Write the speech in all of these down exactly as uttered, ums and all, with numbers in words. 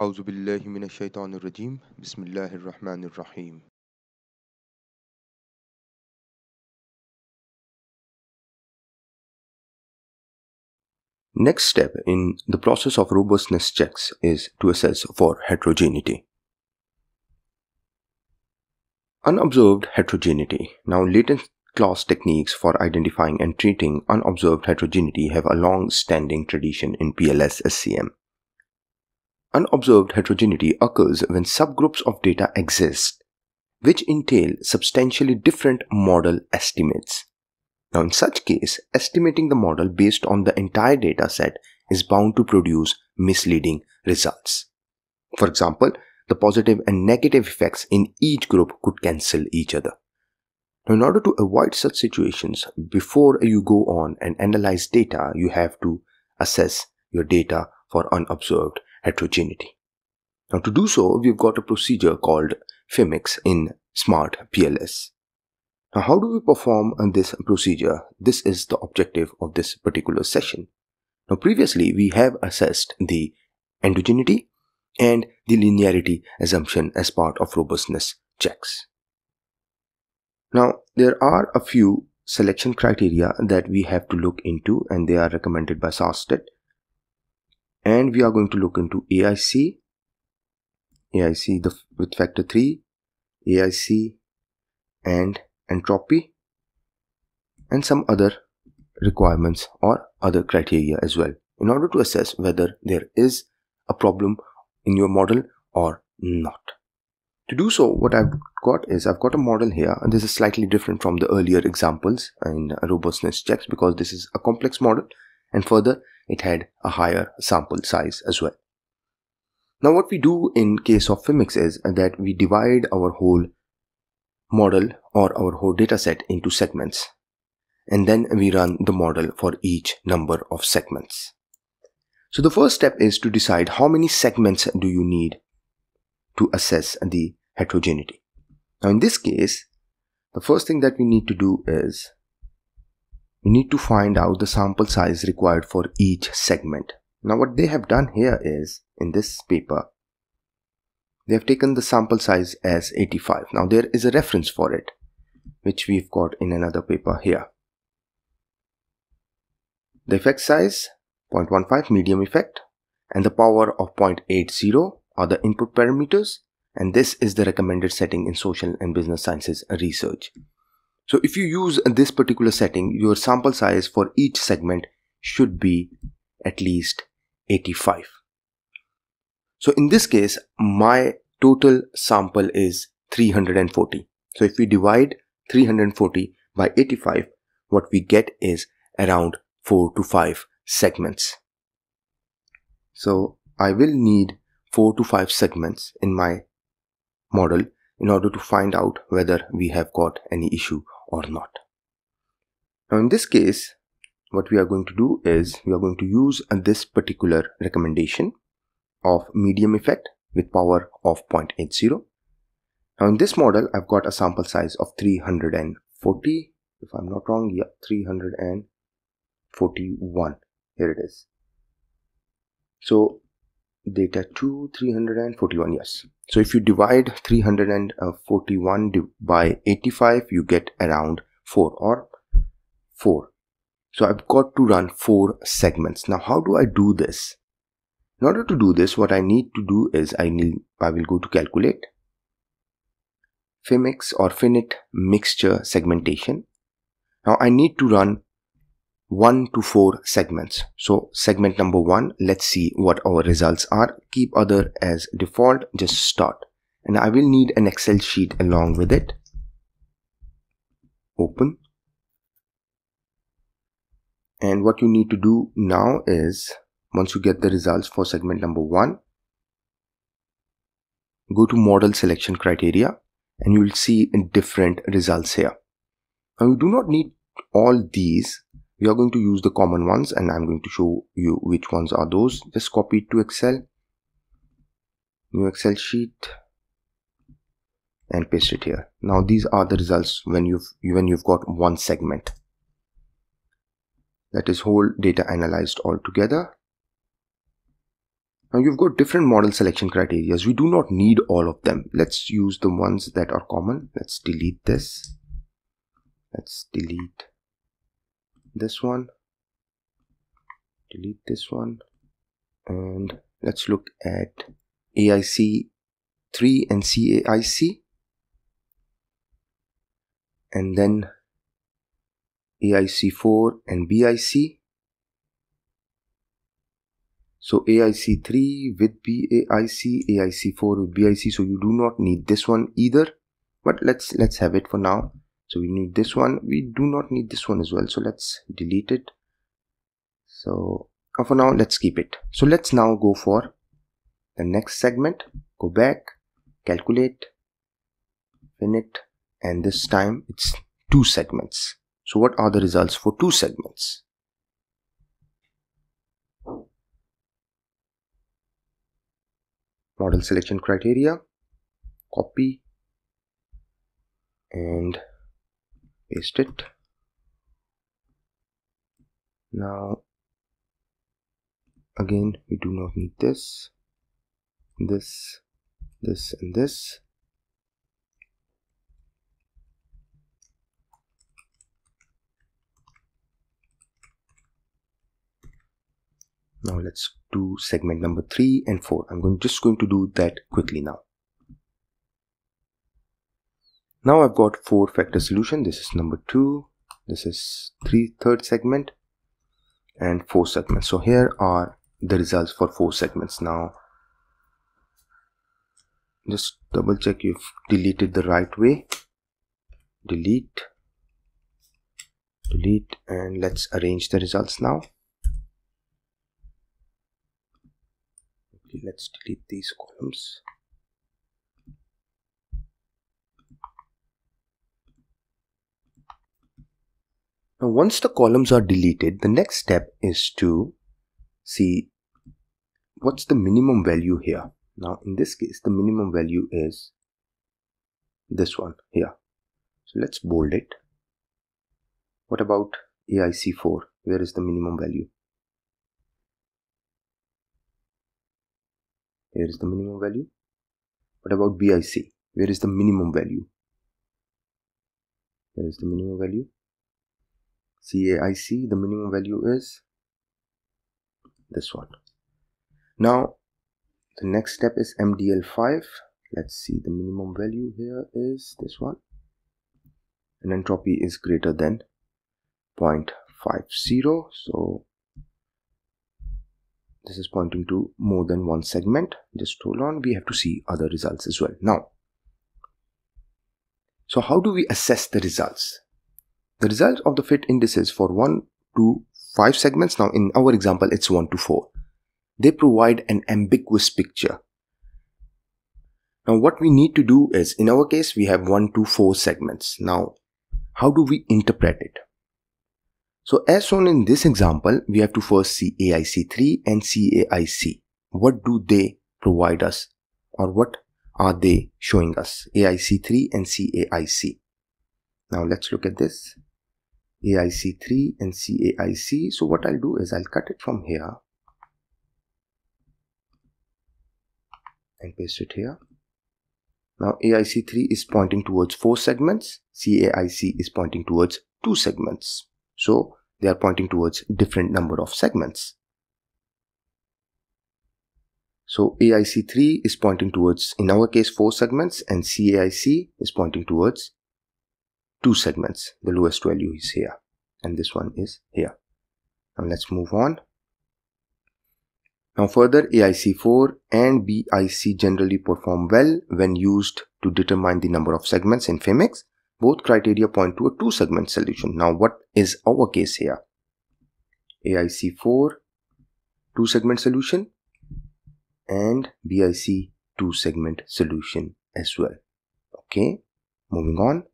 Auzu billahi minashaitanirracim. Bismillahirrahmanirrahim. Next step in the process of robustness checks is to assess for heterogeneity. Unobserved heterogeneity. Now, latent class techniques for identifying and treating unobserved heterogeneity have a long-standing tradition in P L S S C M. Unobserved heterogeneity occurs when subgroups of data exist, which entail substantially different model estimates. Now, in such case, estimating the model based on the entire data set is bound to produce misleading results. For example, the positive and negative effects in each group could cancel each other. Now, in order to avoid such situations, before you go on and analyze data, you have to assess your data for unobserved heterogeneity. Now, to do so, we've got a procedure called FIMIX in SmartPLS. Now, how do we perform this procedure? This is the objective of this particular session. Now, previously we have assessed the endogeneity and the linearity assumption as part of robustness checks. Now, there are a few selection criteria that we have to look into, and they are recommended by Sarstedt. And we are going to look into A I C, A I C the, with factor three, A I C and entropy, and some other requirements or other criteria as well, in order to assess whether there is a problem in your model or not. To do so, what I've got is I've got a model here, and this is slightly different from the earlier examples in robustness checks because this is a complex model, and further it had a higher sample size as well. Now, what we do in case of FIMIX is that we divide our whole model or our whole dataset into segments, and then we run the model for each number of segments. So the first step is to decide how many segments do you need to assess the heterogeneity. Now, in this case, the first thing that we need to do is we need to find out the sample size required for each segment. Now, what they have done here is, in this paper, they have taken the sample size as eighty-five. Now, there is a reference for it, which we've got in another paper here. The effect size, zero point one five, medium effect, and the power of zero point eight zero are the input parameters, and this is the recommended setting in social and business sciences research. So if you use this particular setting, your sample size for each segment should be at least eighty-five. So in this case, my total sample is three hundred forty. So if we divide three hundred forty by eighty-five, what we get is around four to five segments. So I will need four to five segments in my model in order to find out whether we have got any issue or not. Now, in this case, what we are going to do is we are going to use this particular recommendation of medium effect with power of zero point eight zero. Now, in this model, I've got a sample size of three hundred forty. If I'm not wrong, yeah, three hundred forty-one. Here it is. So data two, three hundred forty-one, yes. So if you divide three hundred forty-one by eighty-five, you get around four or four. So I've got to run four segments. Now, how do I do this? In order to do this, what I need to do is I need, I will go to calculate, FIMIX or finite mixture segmentation. Now, I need to run one to four segments. So segment number one, let's see what our results are. Keep other as default, just start. And I will need an Excel sheet along with it. Open. And what you need to do now is, once you get the results for segment number one, go to model selection criteria, and you will see different results here. Now, you do not need all these. We are going to use the common ones, and I'm going to show you which ones are those. Just copy it to Excel, new Excel sheet, and paste it here. Now, these are the results when you've when you've got one segment, that is whole data analyzed all together. Now you've got different model selection criteria. We do not need all of them. Let's use the ones that are common. Let's delete this. Let's delete this one. Delete this one. And let's look at A I C three and C A I C. And then A I C four and B I C. So A I C three with B A I C, A I C four with B I C. So you do not need this one either, but let's let's have it for now. So we need this one. We do not need this one as well. So let's delete it. So for now, let's keep it. So let's now go for the next segment. Go back, calculate, finite, and this time it's two segments. So what are the results for two segments? Model selection criteria, copy and paste it. Now again, we do not need this, this, this and this. Now let's do segment number three and four. I'm going, just going to do that quickly now. Now I've got four factor solution. This is number two. This is three third segment and four segments. So here are the results for four segments. Now just double check you've deleted the right way. Delete, delete, and let's arrange the results now. Let's delete these columns. Now once the columns are deleted, the next step is to see what's the minimum value here. Now in this case, the minimum value is this one here. So let's bold it. What about A I C four? Where is the minimum value? Here is the minimum value. What about B I C? Where is the minimum value? Where is the minimum value? C A I C, the minimum value is this one. Now, the next step is M D L five. Let's see, the minimum value here is this one. And entropy is greater than zero point five zero. So this is pointing to more than one segment. Just hold on, we have to see other results as well. Now, so how do we assess the results? The results of the fit indices for one to five segments, now in our example it's one to four, they provide an ambiguous picture. Now what we need to do is, in our case we have one to four segments. Now how do we interpret it? So as shown in this example, we have to first see A I C three and C A I C. What do they provide us, or what are they showing us? A I C three and C A I C. Now let's look at this. A I C three and C A I C. So what I'll do is I'll cut it from here and paste it here. Now A I C three is pointing towards four segments. C A I C is pointing towards two segments. So they are pointing towards different number of segments. So A I C three is pointing towards, in our case, four segments, and C A I C is pointing towards two segments. The lowest value is here and this one is here. Now let's move on. Now further, A I C four and B I C generally perform well when used to determine the number of segments in FIMIX. Both criteria point to a two segment solution. Now what is our case here? A I C four, two segment solution, and B I C, two segment solution as well. Okay, moving on.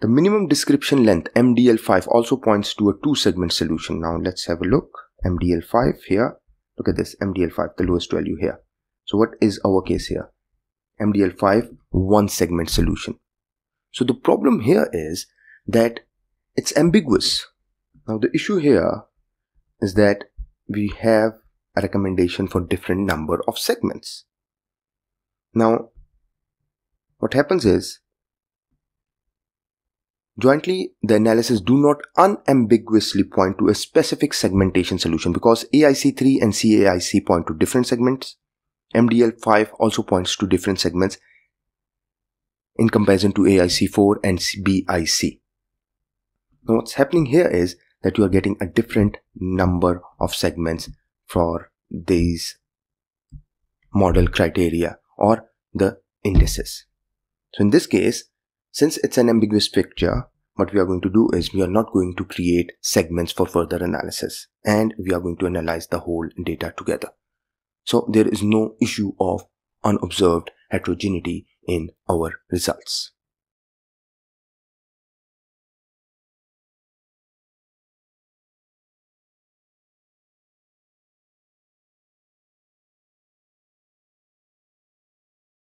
The minimum description length, M D L five, also points to a two segment solution. Now let's have a look. M D L five here. Look at this, M D L five, the lowest value here. So what is our case here? M D L five, one segment solution. So the problem here is that it's ambiguous. Now the issue here is that we have a recommendation for different number of segments. Now, what happens is, jointly, the analysis do not unambiguously point to a specific segmentation solution, because A I C three and C A I C point to different segments. M D L five also points to different segments in comparison to A I C four and B I C. Now what's happening here is that you are getting a different number of segments for these model criteria or the indices. So in this case, since it's an ambiguous picture, what we are going to do is we are not going to create segments for further analysis, and we are going to analyze the whole data together. So there is no issue of unobserved heterogeneity in our results.